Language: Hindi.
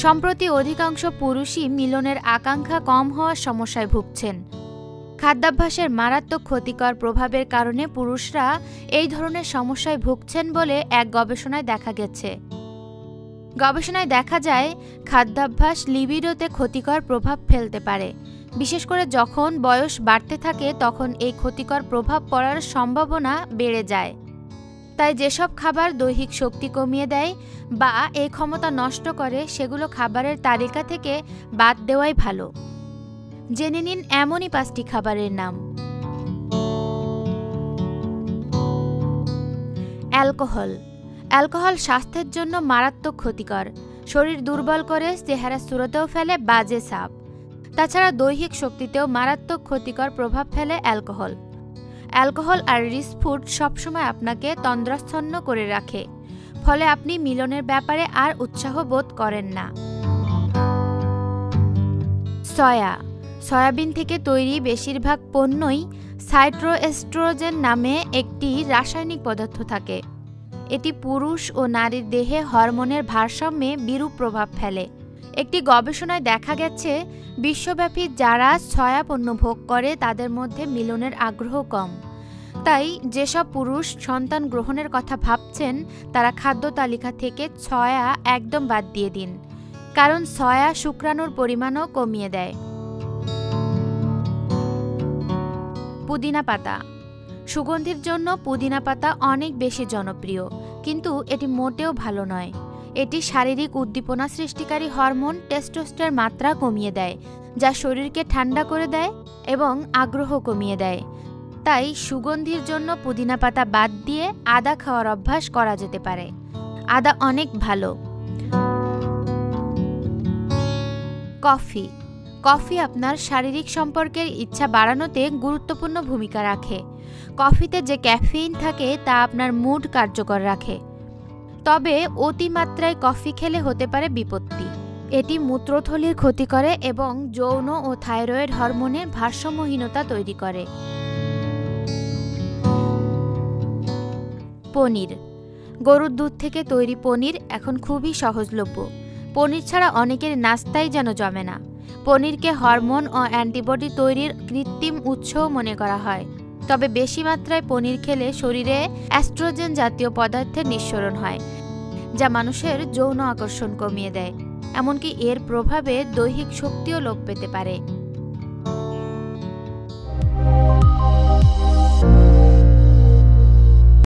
सम्प्रति अधिकांश पुरुषी मिलनेर आकांक्षा कम हওয়ার समस्याय भुगছেন। खाद्याभ्यासेर मारात्मक क्षतिकर प्रभावेर कारणे पुरुषरा एई धरनेर समस्याय भुगছেন বলে एक गवेषणाय देखा गेছে। गवेषणाय देखा যায় खाद्याभ्यास लिबिडोते क्षतिकर प्रभाव ফেলতে পারে। विशेष करे जखन बयस बाढ़ते थाके तखन एई क्षतिकर प्रभाव पड़ार सम्भावना बेड़े जाए। ताई जेसब खाबार दैहिक शक्ति कमिये देय बा एई क्षमता नष्ट करे सेगुलो खाबारेर तालिका थेके बाद देवाई भालो। जेने निन एमोनी पाँचटी खाबारेर नाम। अ্যালকোহল। अ্যালকোহল स्वास्थ्येर जोन्नो मारात्मक क्षतिकर। शरीर दुर्बल करे, चेहरा सूरतेओ फेले बाजे छाप। ताछाड़ा दैहिक शक्तितेও मारात्मक क्षतिकर प्रभाव फेले अ্যালকোহল। अ্যালকোহল और रिच फूड सब समय आपनाके तंद्राच्छन्न करे राखे, फले आपनी मिलनेर ब्यापारे आर उत्साह बोध करें ना। सया। सयाबिन थेके तैरी बेशिरभाग पण्यई साइटोएस्ट्रोजेन नामे एकटी रासायनिक पदार्थ थाके। एटी पुरुष और नारीर देहे हरमोनेर भारसाम्ये बिरूप प्रभाव फेले। एकटी गवेषणाय देखा गेছে विश्वव्यापी যারা সয়া পণ্য ভোগ করে তাদের মধ্যে মিলনের আগ্রহ কম। তাই যেসব পুরুষ সন্তান গ্রহণের কথা ভাবছেন তারা খাদ্য তালিকা থেকে সয়া একদম বাদ দিয়ে দিন, কারণ সয়া শুক্রাণুর পরিমাণও কমিয়ে দেয়। পুদিনা পাতা। সুগন্ধির জন্য পুদিনা পাতা অনেক বেশি জনপ্রিয়, কিন্তু এটি মোটেও ভালো নয়। एटी शारीरिक उद्दीपना सृष्टिकारी हरमोन टेस्टोस्टेरन मात्रा कमिये देय, जा शरीर के ठंडा करे देय एवं आग्रह कमिये देय। ताई सुगंधिर जोन्नो पुदिना पाता बाद दिए आदा खावार अभ्यास करा जेते पारे। आदा अनेक भालो। कफी। कफी आपनार शारीरिक सम्पर्केर इच्छा बाड़ानोते गुरुत्वपूर्ण भूमिका राखे। कफिते जे कैफिन थाके ता आपनार मूड कार्यकर राखे, तबे अतिमात्राय कफी खेले होते पारे विपत्ति। एटी मूत्रथलिर क्षति करे एवं यौन और थायरয়েড হরমোনের ভারসাম্যহীনতা তৈরি করে। পনির। গরুর দুধ থেকে তৈরি পনির এখন খুবই সহজলভ্য। পনির ছাড়া অনেকের নাস্তাই যেন জমে না। পনিরকে হরমোন ও অ্যান্টিবডি তৈরির কৃত্রিম উৎস মনে করা হয়। তবে বেশি মাত্রায় পনির খেলে শরীরে অ্যাস্ট্রোজেন জাতীয় পদার্থের নিঃসরণ হয়, যা মানুষের যৌন আকর্ষণ কমিয়ে দেয়। এমনকি এর প্রভাবে দৈহিক শক্তিও লোপ পেতে পারে।